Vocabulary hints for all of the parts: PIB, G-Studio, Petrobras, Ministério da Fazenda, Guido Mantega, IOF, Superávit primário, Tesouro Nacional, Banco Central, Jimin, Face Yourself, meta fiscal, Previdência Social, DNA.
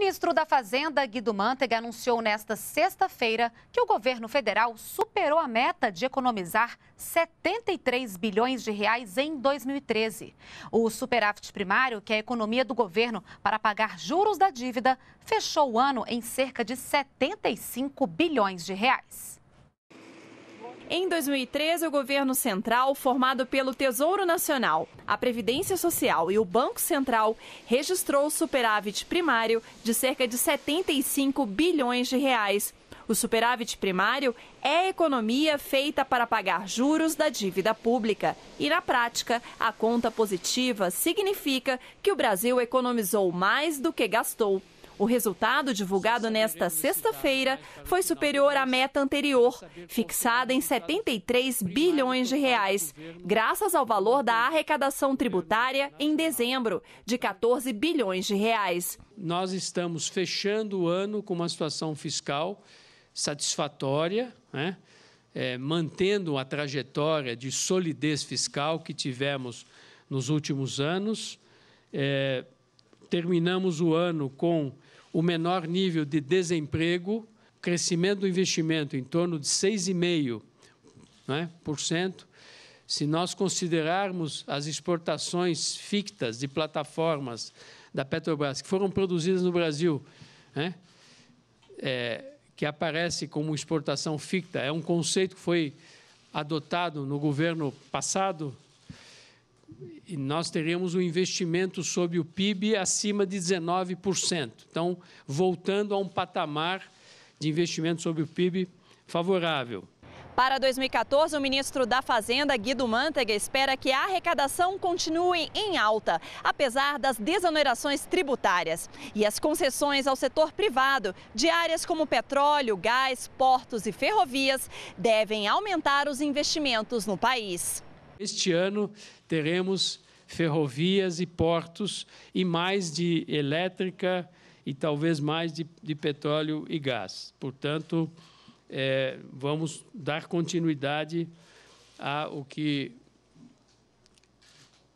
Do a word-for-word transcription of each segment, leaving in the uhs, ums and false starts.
O ministro da Fazenda, Guido Mantega, anunciou nesta sexta-feira que o governo federal superou a meta de economizar setenta e três bilhões de reais em dois mil e treze. O superávit primário, que é a economia do governo para pagar juros da dívida, fechou o ano em cerca de setenta e cinco bilhões de reais. Em dois mil e treze, o governo central, formado pelo Tesouro Nacional, a Previdência Social e o Banco Central, registrou superávit primário de cerca de setenta e cinco bilhões de reais. O superávit primário é a economia feita para pagar juros da dívida pública. E, na prática, a conta positiva significa que o Brasil economizou mais do que gastou. O resultado, divulgado nesta sexta-feira, foi superior à meta anterior, fixada em setenta e três bilhões de reais, graças ao valor da arrecadação tributária em dezembro, de quatorze bilhões de reais. Nós estamos fechando o ano com uma situação fiscal satisfatória, né? É, mantendo a trajetória de solidez fiscal que tivemos nos últimos anos. É, terminamos o ano com o menor nível de desemprego, crescimento do investimento em torno de seis vírgula cinco por cento, né, por cento. Se nós considerarmos as exportações fictas de plataformas da Petrobras, que foram produzidas no Brasil, né, é, que aparece como exportação ficta, é um conceito que foi adotado no governo passado, e nós teríamos um investimento sobre o P I B acima de dezenove por cento. Então, voltando a um patamar de investimento sobre o P I B favorável. Para dois mil e quatorze, o ministro da Fazenda, Guido Mantega, espera que a arrecadação continue em alta, apesar das desonerações tributárias e as concessões ao setor privado de áreas como petróleo, gás, portos e ferrovias devem aumentar os investimentos no país. Este ano teremos ferrovias e portos e mais de elétrica e talvez mais de, de petróleo e gás. Portanto, é, vamos dar continuidade ao que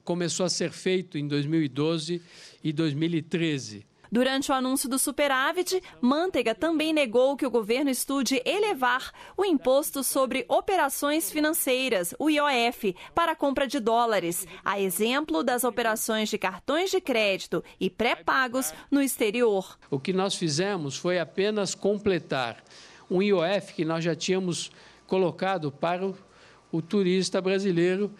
começou a ser feito em dois mil e doze e dois mil e treze. Durante o anúncio do superávit, Mantega também negou que o governo estude elevar o imposto sobre operações financeiras, o I O F, para a compra de dólares, a exemplo das operações de cartões de crédito e pré-pagos no exterior. O que nós fizemos foi apenas completar um I O F que nós já tínhamos colocado para o, o turista brasileiro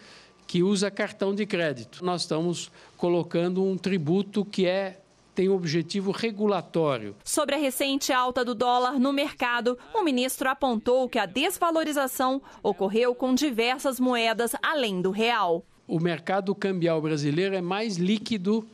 que usa cartão de crédito. Nós estamos colocando um tributo que é... tem um objetivo regulatório. Sobre a recente alta do dólar no mercado, o ministro apontou que a desvalorização ocorreu com diversas moedas além do real. O mercado cambial brasileiro é mais líquido,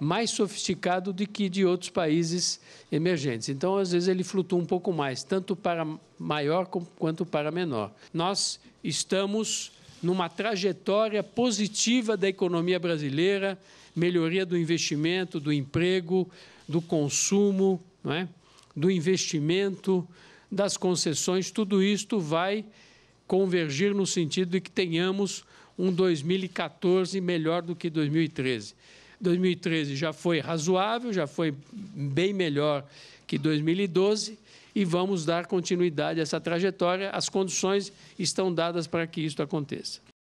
mais sofisticado do que de outros países emergentes. Então, às vezes, ele flutua um pouco mais, tanto para maior quanto para menor. Nós estamos numa trajetória positiva da economia brasileira, melhoria do investimento, do emprego, do consumo, não é? Do investimento, das concessões, tudo isto vai convergir no sentido de que tenhamos um dois mil e quatorze melhor do que dois mil e treze. dois mil e treze já foi razoável, já foi bem melhor que dois mil e doze, e vamos dar continuidade a essa trajetória. As condições estão dadas para que isso aconteça.